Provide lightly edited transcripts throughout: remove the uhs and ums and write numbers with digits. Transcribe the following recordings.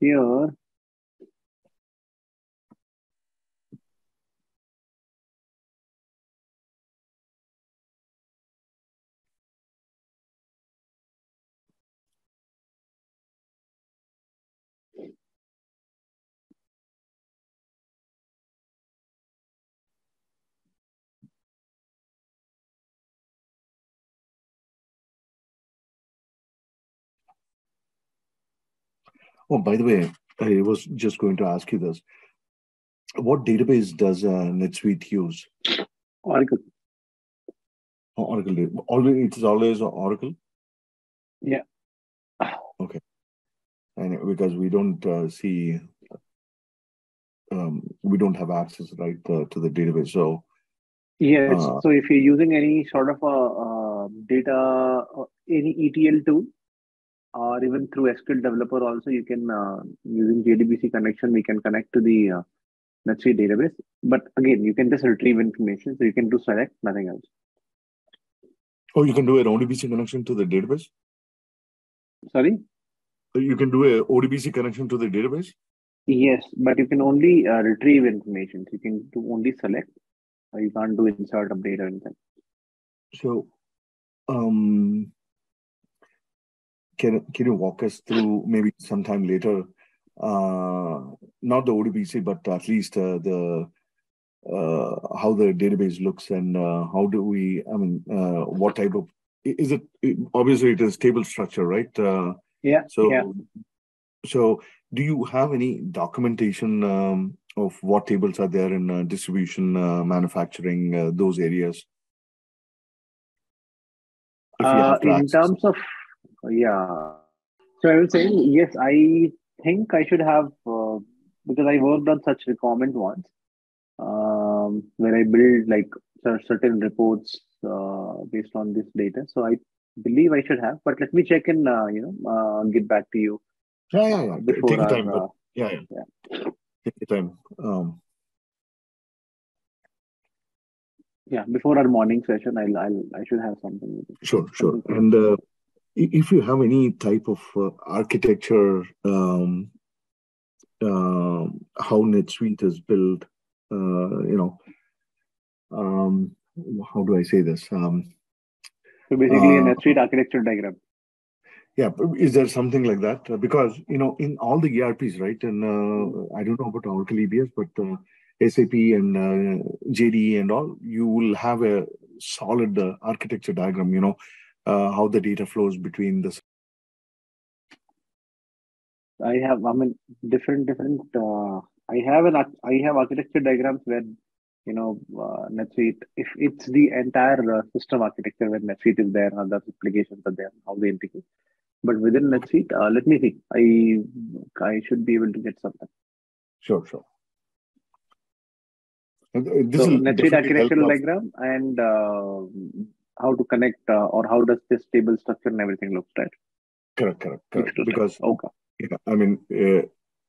here. Oh, by the way, I was just going to ask you this. What database does NetSuite use? Oracle. Oh, Oracle. It's always Oracle? Yeah. Okay. And because we don't see, we don't have access, right, to the database. So, yes. So if you're using any sort of a data, any ETL tool, or even through SQL Developer also, you can, using JDBC connection, we can connect to the NetSuite database. But again, you can just retrieve information. So you can do select, nothing else. Oh, you can do an ODBC connection to the database? Sorry? You can do an ODBC connection to the database? Yes, but you can only retrieve information. So you can do only select, or you can't do insert, update, or anything. So, Can you walk us through, maybe sometime later, not the ODBC, but at least how the database looks, and how do we, what type of, is it, obviously it is table structure, right? So do you have any documentation of what tables are there in distribution, manufacturing, those areas? In terms of, yeah, so I was saying, yes, I think I should have, because I worked on such requirement once, where I build like certain reports based on this data. So I believe I should have, but let me check and get back to you. Take your time. Take your time. Before our morning session, I should have something with it. Sure. And if you have any type of architecture, how NetSuite is built, how do I say this? So basically, a NetSuite architecture diagram. Yeah, is there something like that? Because, in all the ERPs, right? And I don't know about Oracle EBS, but SAP and JDE and all, you will have a solid architecture diagram, how the data flows between the. I have architecture diagrams where, NetSuite, if it's the entire system architecture where NetSuite is there, and other applications are there, how they integrate. But within NetSuite, let me see. I should be able to get something. Sure. This so NetSuite architecture diagram and. How to connect, or how does this table structure and everything look like? Correct. Because, okay. Yeah,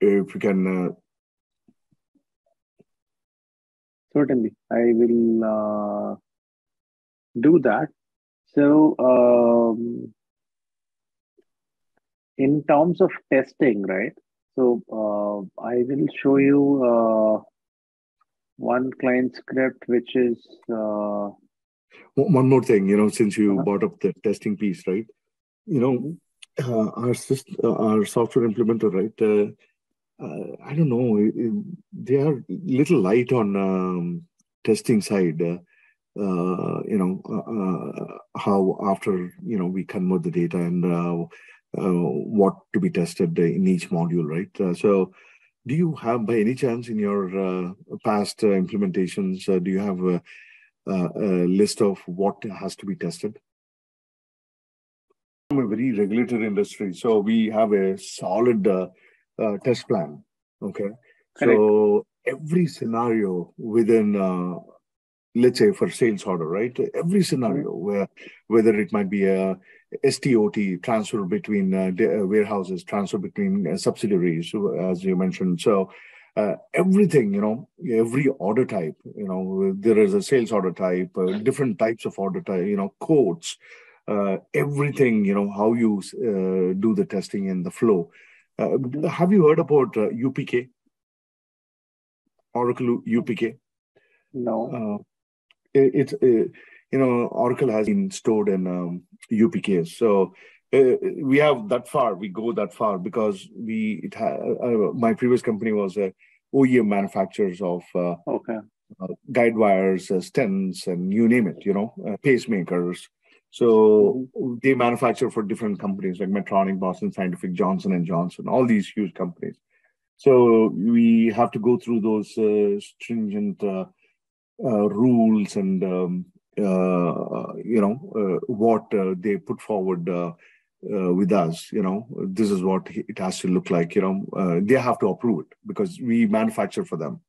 if you can. Certainly, I will do that. So, in terms of testing, right? So, I will show you one client script, which is. One more thing, since you brought up the testing piece, right? Our software implementer, right? I don't know, they are little light on testing side. How after we convert the data and what to be tested in each module, right? So, do you have, by any chance, in your past implementations, do you have a list of what has to be tested? I'm a very regulated industry, so we have a solid test plan. Okay, correct. So every scenario within, let's say for sales order, right? Every scenario where, whether it might be a STOT, transfer between warehouses, transfer between subsidiaries, as you mentioned. So. Everything, every order type, there is a sales order type, different types of order type, quotes, everything, how you do the testing and the flow. Have you heard about UPK? Oracle UPK? No. It's Oracle has been stored in UPK. So we have that far. We go that far because my previous company was OEM manufacturers of guide wires, stents, and you name it. Pacemakers. So they manufacture for different companies like Medtronic, Boston Scientific, Johnson & Johnson, all these huge companies. So we have to go through those stringent rules and, what they put forward with us. This is what it has to look like. They have to approve it because we manufacture for them.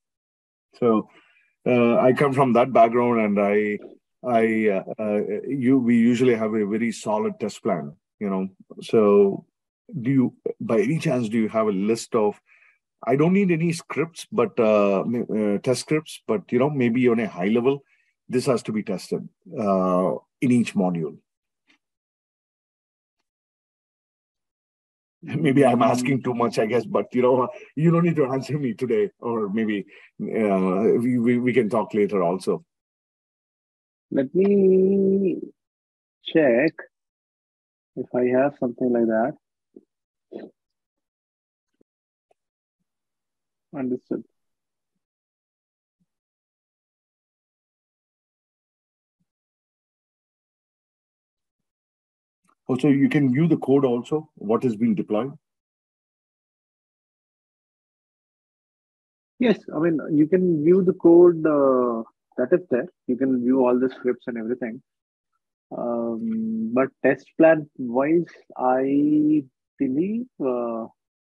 So I come from that background, and we usually have a very solid test plan, So, by any chance, do you have a list of? I don't need any scripts, but test scripts. But maybe on a high level, this has to be tested in each module. Maybe I'm asking too much, I guess, but you don't need to answer me today, or maybe we can talk later also. Let me check if I have something like that. Understood. Also, you can view the code also, what has been deployed. Yes, I mean, you can view the code that is there. You can view all the scripts and everything. But test plan wise, I believe,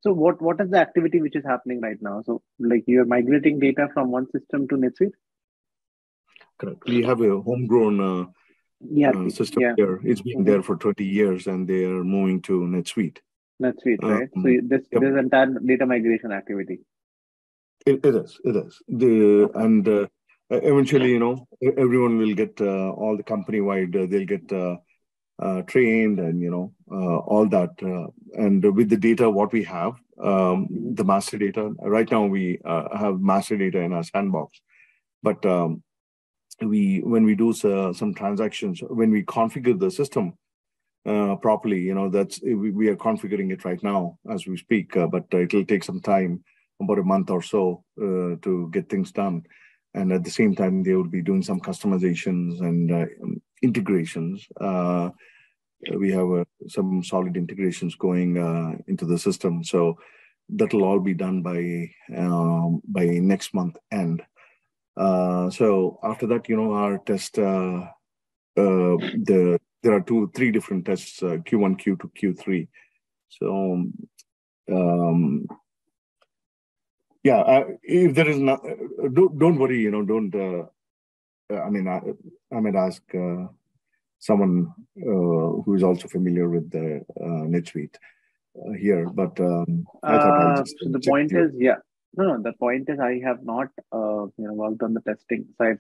so what is the activity which is happening right now? So like you're migrating data from one system to NetSuite? Correct. We have a homegrown system here. It's been there for 20 years and they are moving to NetSuite. NetSuite, right? So this entire data migration activity. It is. Eventually, everyone will get all the company-wide, they'll get trained and, all that. And with the data, what we have, the master data, right now we have master data in our sandbox. But when we do some transactions, when we configure the system properly, we are configuring it right now as we speak, but it'll take some time, about a month or so to get things done. And at the same time, they would be doing some customizations and integrations. We have some solid integrations going into the system. So that'll all be done by next month end. So after that, our test, there are three different tests, Q1, Q2, Q3. So, if there is not, don't worry, don't, I might ask someone who is also familiar with the NetSuite here, but I thought I'll just so the point you. Is, the point is I have not, worked on the testing side.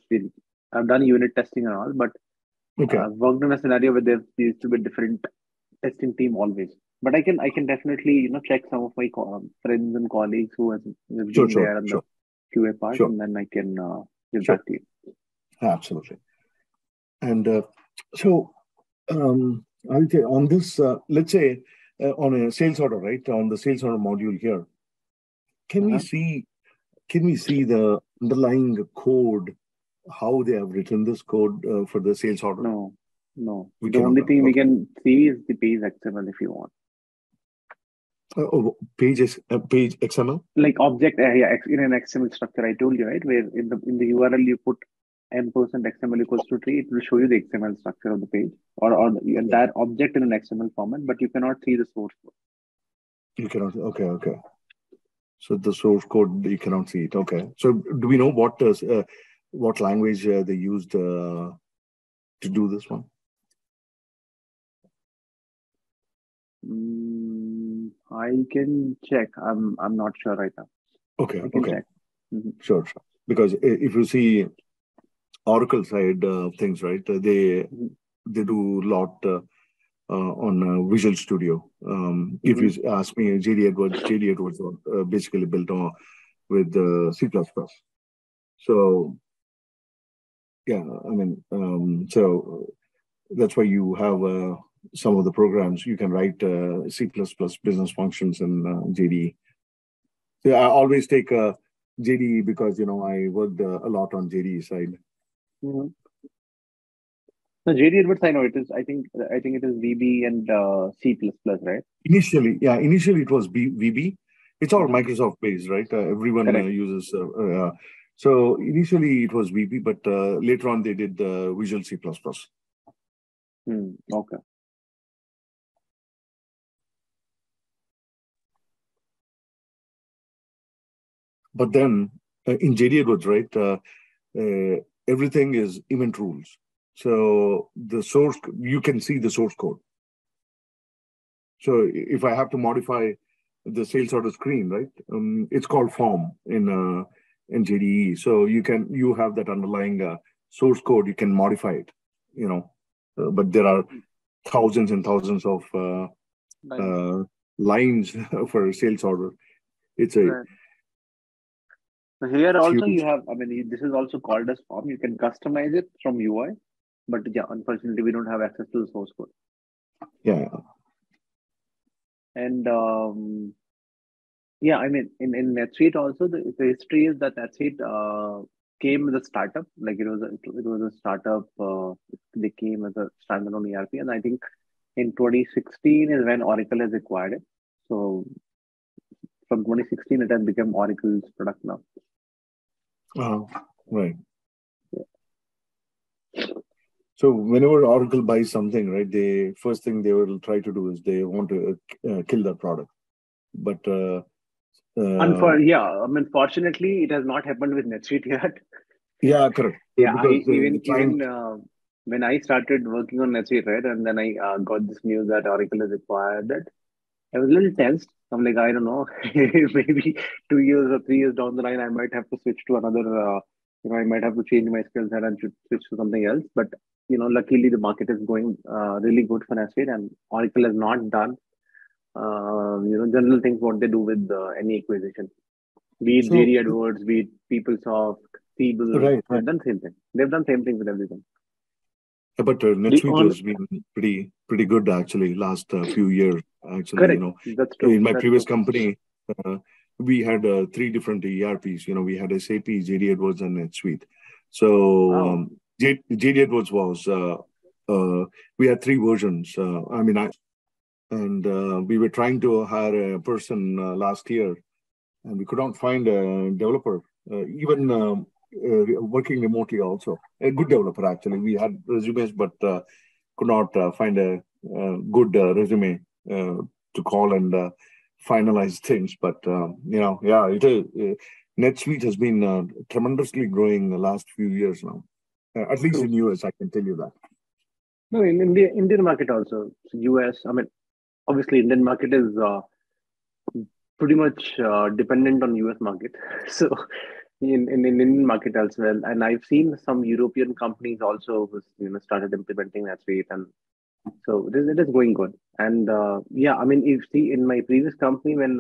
I've done unit testing and all, but I've worked on a scenario where there used to be different testing team always. But I can definitely check some of my friends and colleagues who has been there on the QA part, and then I can give back to you. Absolutely. And I'll say on this, let's say on a sales order, right? On the sales order module here, can we see the underlying code? How they have written this code for the sales order? No. The only thing we can see is the page XML if you want. Page XML? Like object in an XML structure. I told you, right? Where in the URL you put m%xml=3, it will show you the XML structure of the page or the entire object in an XML format, but you cannot see the source code. You cannot. Okay. So the source code you cannot see it. Okay. So do we know what language they used to do this one? I can check. I'm not sure right now. Okay. Sure. Because if you see Oracle side things, right? They do a lot on Visual Studio. If you ask me, JDA was basically built on with C++. So yeah, I mean, so that's why you have some of the programs you can write C++ business functions in JDE. So I always take JDE because, you know, I worked a lot on JDE side. Mm-hmm. So JDE Edwards, I know it is. I think it is VB and C++, right? Initially, yeah. Initially, it was VB. It's all Microsoft based, right? Everyone uses. So initially, it was VB, but later on, they did Visual C++. Okay. But then in JDE Edwards, right? Everything is event rules. So the source, you can see the source code. So if I have to modify the sales order screen, right? It's called form in JDE. So you have that underlying source code. You can modify it, you know. But there are thousands and thousands of lines for sales order. It's a So here also you have. I mean, this is also called as form. You can customize it from UI. But yeah, unfortunately, we don't have access to the source code. Yeah. And yeah, I mean, in NetSuite also, the history is that NetSuite came with a startup. Like it was a startup. They came as a standalone ERP, and I think in 2016 is when Oracle has acquired it. So from 2016, it has become Oracle's product now. Oh, right. Yeah. So whenever Oracle buys something, right, they first thing they will try to do is they want to kill that product. But I mean, fortunately, it has not happened with NetSuite yet. Yeah, correct. Yeah, even when I started working on NetSuite, right, and then I got this news that Oracle has acquired it, I was a little tensed. I'm like, I don't know, maybe 2 years or 3 years down the line, I might have to switch to another. You know, I might have to change my skill set and switch to something else. But you know, luckily the market is going really good for NetSuite, and Oracle has not done, you know, general things what they do with any acquisition, be it JDE Edwards, be it PeopleSoft, Siebel. Right, they've done same thing. They've done same thing with everything. Yeah, but NetSuite has been pretty good actually last few years. Actually, correct. You know, that's true. In my previous company, we had 3 different ERPs. You know, we had SAP, JDE Edwards, and NetSuite. So JDE Edwards was we had 3 versions. We were trying to hire a person last year, and we could not find a developer, even working remotely. Also, a good developer actually. We had resumes, but could not find a good resume to call and finalize things. But you know, yeah, it is. NetSuite has been tremendously growing the last few years now, at least in US. I can tell you that. No, in the Indian market also, US. I mean, obviously, Indian market is pretty much dependent on US market. So in Indian market as well, and I've seen some European companies also, you know, started implementing NetSuite, and so it is going good. And yeah, I mean, if see in my previous company, when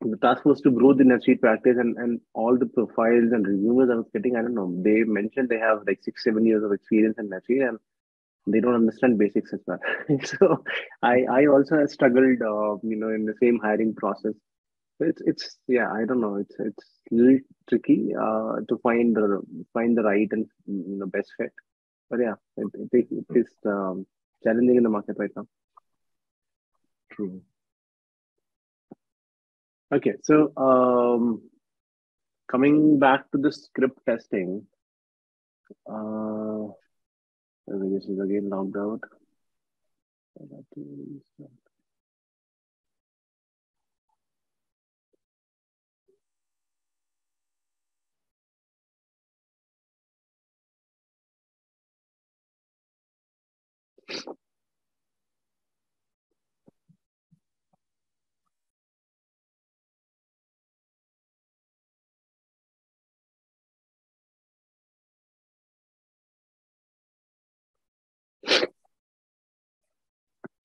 the task was to grow the NetSuite practice, and all the profiles and resumes I was getting, I don't know, they mentioned they have like 6-7 years of experience in NetSuite, and they don't understand basics as well. So I also struggled, you know, in the same hiring process. It's yeah, I don't know, it's a little tricky to find the right and, you know, best fit. But yeah, it is challenging in the market right now. True. Okay, so coming back to the script testing, this is again logged out.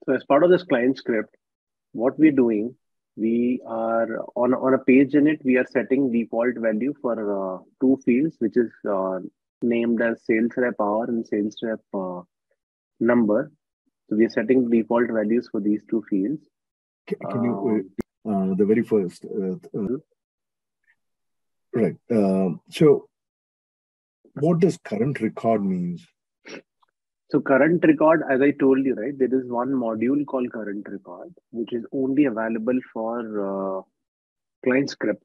So as part of this client script, what we're doing, we are on a page in it, we are setting default value for two fields, which is named as sales rep hour and sales rep number. So we are setting default values for these two fields. Can you, the very first, right. So what does current record means? So current record, as I told you, right, there is one module called current record, which is only available for client script.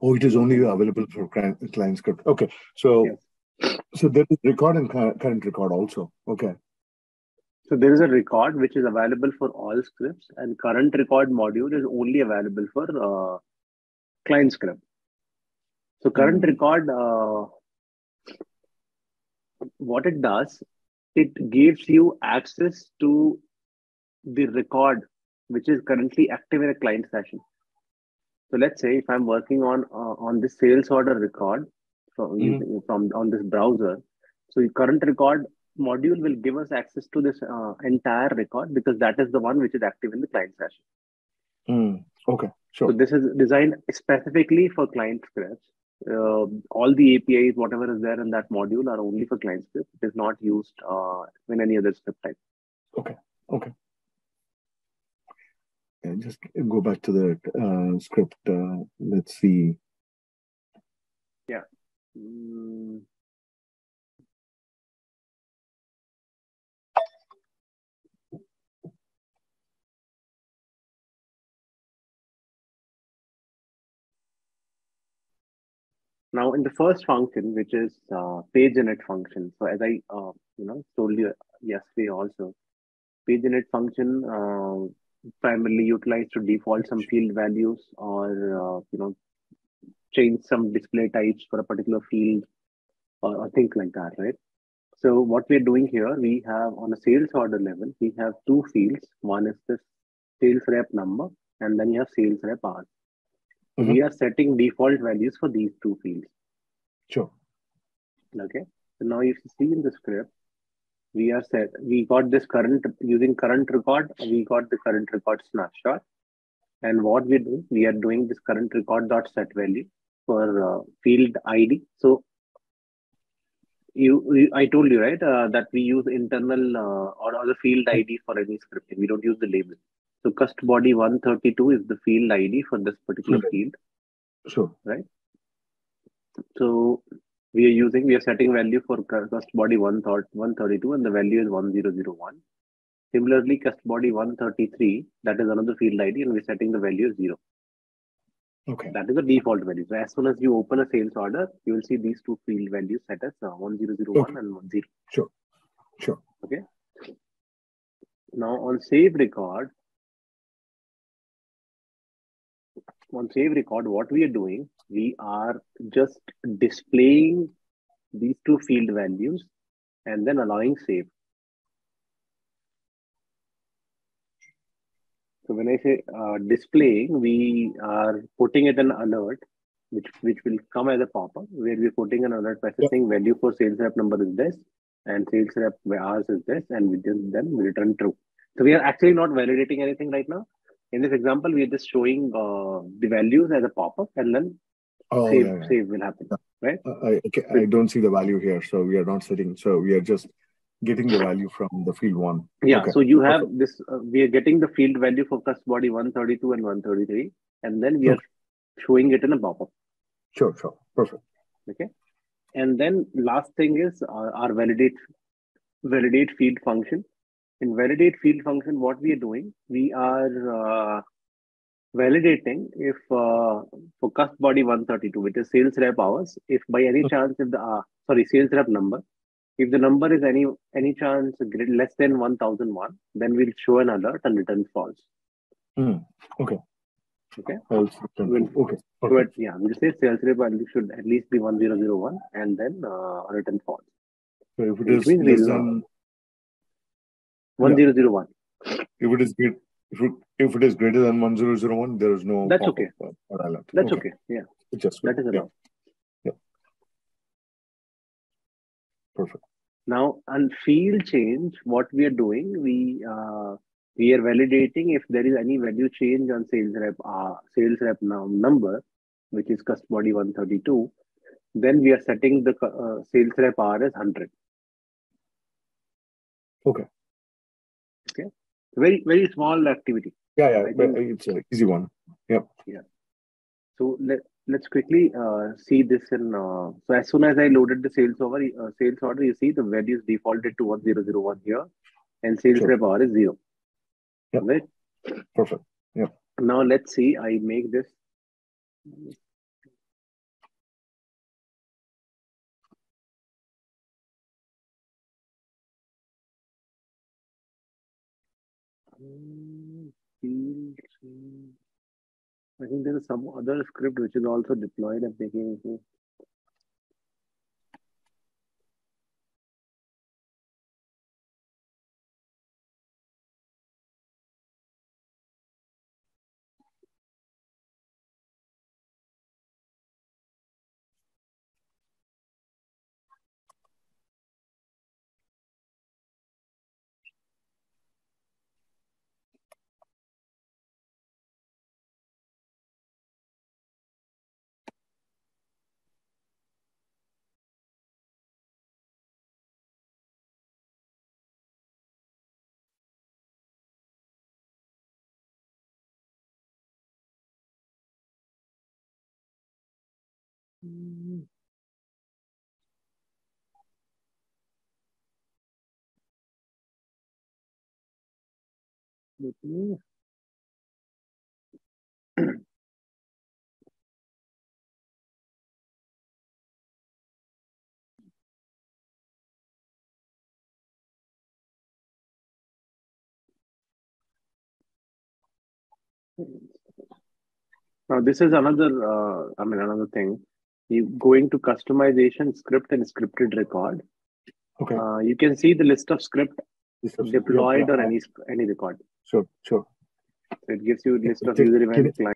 Oh, it is only available for client script. Okay. So, yes. So there is record and current record also. Okay. So there is a record which is available for all scripts, and current record module is only available for client script. So current record, what it does, it gives you access to the record which is currently active in a client session. So let's say if I'm working on this sales order record from this browser, so the current record module will give us access to this entire record, because that is the one which is active in the client session. Okay, sure. So this is designed specifically for client scripts. All the APIs, whatever is there in that module, are only for client script. It is not used in any other script type. Okay. Okay. And just go back to the script. Let's see. Yeah. Now, in the first function, which is page init function. So, as I told you yesterday also, page init function primarily utilized to default some field values or change some display types for a particular field or things like that, right? So, what we're doing here, we have on a sales order level, we have two fields. One is the sales rep number, and then you have sales rep hour. Mm-hmm. We are setting default values for these two fields. Sure. Okay. So now if you see in the script, we got this current, using current record, we got the current record snapshot. And what we do, we are doing this current record dot set value for field ID. So I told you, right, that we use internal or other field ID for any scripting. We don't use the label. So cust body 132 is the field ID for this particular field. Sure. Right. So we are setting value for cust body 132, and the value is 1001. Similarly, cust body 133, that is another field ID, and we're setting the value as 0. Okay. That is the default value. So as soon as you open a sales order, you will see these two field values set as 1001 and 10. Sure. Sure. Okay. Now on save record. On save record, what we are doing, we are just displaying these two field values and then allowing save. So when I say displaying, we are putting it an alert, which will come as a pop-up, where we're putting an alert by saying value for sales rep number is this, and sales rep hours is this, and we just then return true. So we are actually not validating anything right now. In this example, we are just showing the values as a pop-up, and then save will happen, right? I don't see the value here, so we are not setting. So we are just getting the value from the field one. Yeah. Okay. So you have this. We are getting the field value for cust body 132 and 133, and then we are showing it in a pop-up. Sure. Sure. Perfect. Okay. And then last thing is our validate field function. In validate field function, what we are doing, we are validating if for cust body 132, which is sales rep hours, if by any chance, if the sales rep number, if the number is any chance less than 1001, then we'll show an alert and return false. Okay. Okay. Okay. But yeah, we'll say sales rep value should at least be 1001, and then return false. So if it is 1001. If it is greater than 1001, there is no. That's okay. Or alert. That's okay. Yeah. It's just that is enough. Yeah. Perfect. Now, on field change, what we are doing, we are validating if there is any value change on sales rep number, which is cust body 132. Then we are setting the sales rep R as 100. Okay. Okay. Very, very small activity. Yeah, yeah. It's an easy one. Yep. Yeah. So let's quickly see this in. So as soon as I loaded the sales order, you see the value is defaulted to 1001 here, and sales rep R is 0. Yep. Right. Perfect. Yeah. Now let's see. I make this. I think there is some other script which is also deployed at making it. Let me now this is another thing. You going to customization, script and scripted record. Okay. You can see the list of script deployed on any record. Sure, sure. So it gives you a list of user event client.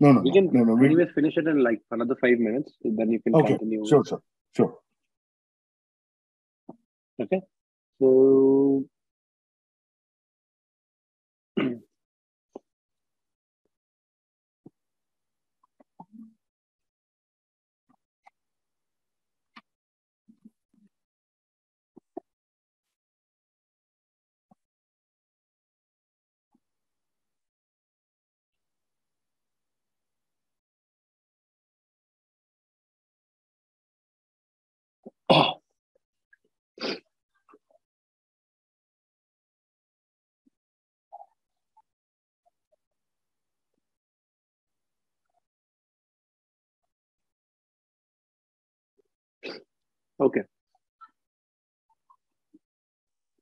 No. We can anyways finish it in like another 5 minutes. Then you can continue. Sure. Okay. So okay.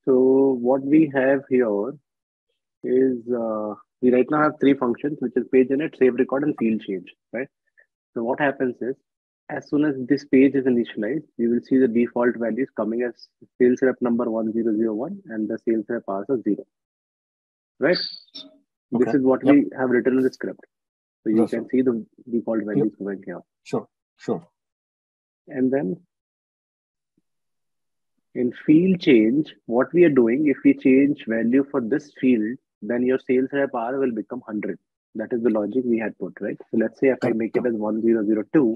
So what we have here is we right now have three functions, which is page init, save record, and field change, right? So what happens is, as soon as this page is initialized, you will see the default values coming as sales rep number 1001 and the sales rep hours of 0, right? Okay. This is what we have written in the script. So you can see the default values going here. Sure. And then in field change, what we are doing, if we change value for this field, then your sales rep hour will become 100. That is the logic we had put, right? So let's say if I make it as 1002,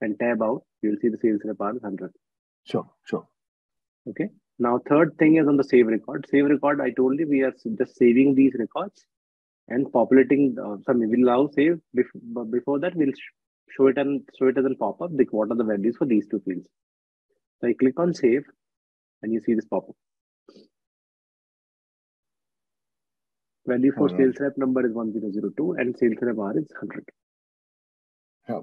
and tab out, you'll see the sales rep hour is 100. Sure. Okay. Now, third thing is on the save record. Save record, I told you, we are just saving these records and populating some. We will now save. Before that, we'll show it and so it doesn't pop up. Like, what are the values for these two fields? So I click on save, and you see this pop up. Value for sales rep number is 1002, and sales rep hour is 100. Yeah.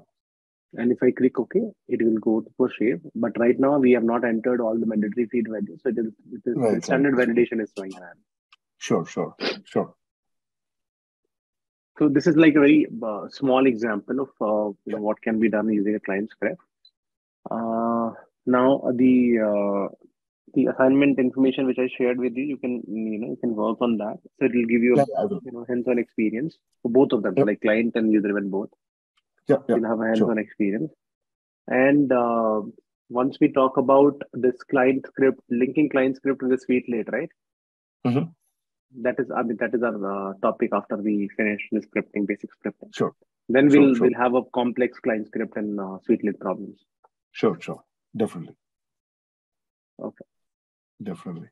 And if I click OK, it will go for save. But right now, we have not entered all the mandatory field values. So it is standard validation is going on. Sure. So this is like a very small example of what can be done using a client script. Now, the assignment information which I shared with you, you can work on that. So it will give you hands-on experience for both of them, like client and user-driven both. You'll have a hands-on experience. And once we talk about this client script, linking client script with the Sweetlate, right? Mm-hmm. That is our topic after we finish the scripting, basic scripting. Sure. Then we'll have a complex client script and Sweetlate problems. Sure. Definitely. Okay. Definitely.